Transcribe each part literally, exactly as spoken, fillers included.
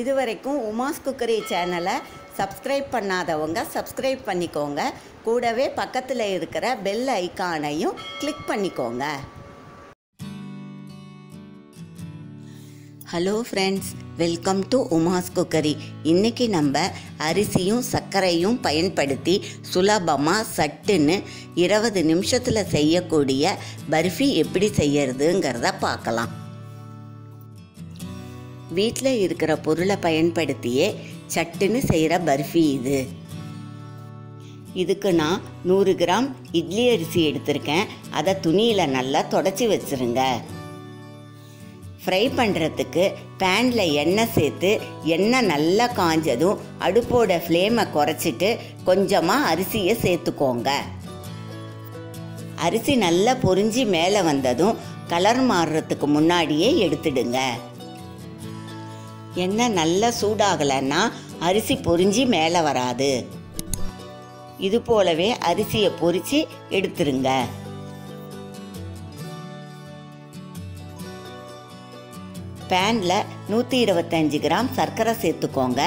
இதுவரைக்கும் உமாஸ் குக்கரி சேனலை சப்ஸ்கிரைப் பண்ணாதவங்க சப்ஸ்கிரைப் பண்ணிக்கோங்க. கூடவே பக்கத்தில் இருக்கிற பெல் ஐகானையும் கிளிக் பண்ணிக்கோங்க. Hello friends, welcome to Uma's cookery. இன்றைக்கி நம்ம அரிசியும் சர்க்கரையும் பயன்படுத்தி சுலபமாக சட்டுன்னு இருபது நிமிஷத்தில் செய்யக்கூடிய பர்ஃபி எப்படி செய்யறதுங்கிறத பார்க்கலாம். வீட்டில் இருக்கிற பொருளை பயன்படுத்தியே சட்டுன்னு செய்கிற பர்ஃபி இது. இதுக்கு நான் நூறு கிராம் இட்லி அரிசி எடுத்திருக்கேன். அதை துணியில் நல்லா தொடச்சி வச்சுருங்க. ஃப்ரை பண்ணுறதுக்கு பேனில் எண்ணெய் சேர்த்து, எண்ணெய் நல்லா காஞ்சதும் அடுப்போட ஃப்ளேமை குறைச்சிட்டு கொஞ்சமாக அரிசியை சேர்த்துக்கோங்க. அரிசி நல்லா பொரிஞ்சு மேலே வந்ததும் கலர் மாறுறதுக்கு முன்னாடியே எடுத்துடுங்க. எண்ணெய் நல்லா சூடாகலைன்னா அரிசி பொரிஞ்சு மேலே வராது. இது போலவே அரிசியை பொரித்து எடுத்துருங்க. பேனில் நூற்றி இருபத்தஞ்சி கிராம் சர்க்கரை சேர்த்துக்கோங்க.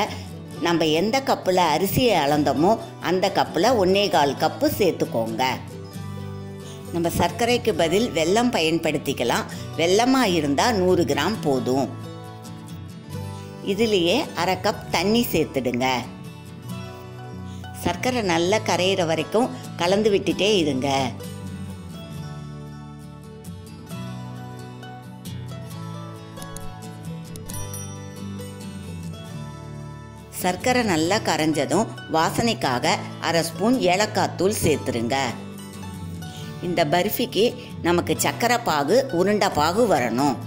நம்ம எந்த கப்பில் அரிசியை அளந்தோமோ அந்த கப்பில் ஒன்றே கால் கப்பு சேர்த்துக்கோங்க. நம்ம சர்க்கரைக்கு பதில் வெல்லம் பயன்படுத்திக்கலாம். வெல்லமாக இருந்தால் நூறு கிராம் போதும். இதுலேயே அரை கப் தண்ணி சேர்த்துடுங்க. சர்க்கரை நல்லா கரையிற வரைக்கும் கலந்து விட்டுட்டே இருங்க. சர்க்கரை நல்லா கரைஞ்சதும் வாசனைக்காக அரை ஸ்பூன் ஏலக்காய் தூள் சேர்த்துருங்க. இந்த பர்ஃபிக்கு நமக்கு சர்க்கரை பாகு உருண்டை பாகு வரணும்.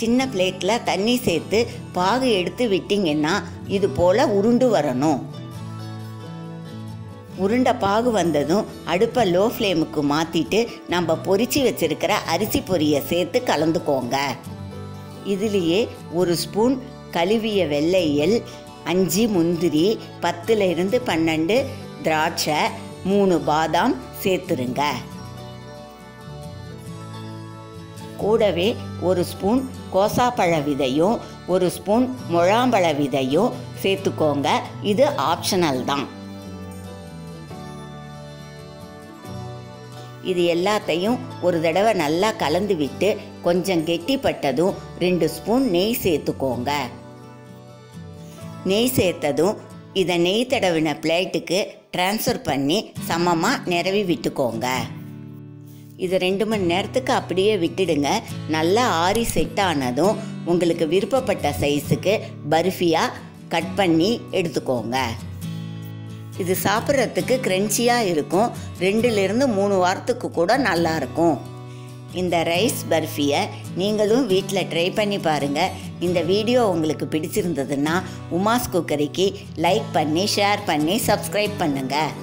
சின்ன பிளேட்டில் தண்ணி சேர்த்து பாகு எடுத்து விட்டிங்கன்னா இது போல் உருண்டு வரணும். உருண்டை பாகு வந்ததும் அடுப்பை லோ ஃப்ளேமுக்கு மாற்றிட்டு நம்ம பொரித்து வச்சுருக்கிற அரிசி பொரியை சேர்த்து கலந்துக்கோங்க. இதுலேயே ஒரு ஸ்பூன் கழுவிய வெள்ளையல், அஞ்சு முந்திரி, பத்துலேருந்து பன்னெண்டு திராட்சை, மூணு பாதாம் சேர்த்துருங்க. கூடவே ஒரு ஸ்பூன் கோசாப்பழ விதையும் ஒரு ஸ்பூன் முழாம்பழ விதையும் சேர்த்துக்கோங்க. இது ஆப்ஷனல் தான். இது எல்லாத்தையும் ஒரு தடவை நல்லா கலந்து விட்டு கொஞ்சம் கெட்டிப்பட்டதும் ரெண்டு ஸ்பூன் நெய் சேர்த்துக்கோங்க. நெய் சேர்த்ததும் இதை நெய் தடவின பிளேட்டுக்கு ட்ரான்ஸ்ஃபர் பண்ணி சமமாக நிரவி விட்டுக்கோங்க. இது ரெண்டு மணி நேரத்துக்கு அப்படியே விட்டுடுங்க. நல்லா ஆறி செட் ஆனதும் உங்களுக்கு விருப்பப்பட்ட சைஸுக்கு பர்ஃபியாக கட் பண்ணி எடுத்துக்கோங்க. இது சாப்பிட்றதுக்கு கிரன்ச்சியாக இருக்கும். ரெண்டுலேருந்து மூணு வாரத்துக்கு கூட நல்லாயிருக்கும். இந்த ரைஸ் பர்ஃபியை நீங்களும் வீட்டில் ட்ரை பண்ணி பாருங்கள். இந்த வீடியோ உங்களுக்கு பிடிச்சிருந்ததுன்னா உமாஸ் குக்கரிக்கு லைக் பண்ணி ஷேர் பண்ணி சப்ஸ்கிரைப் பண்ணுங்கள்.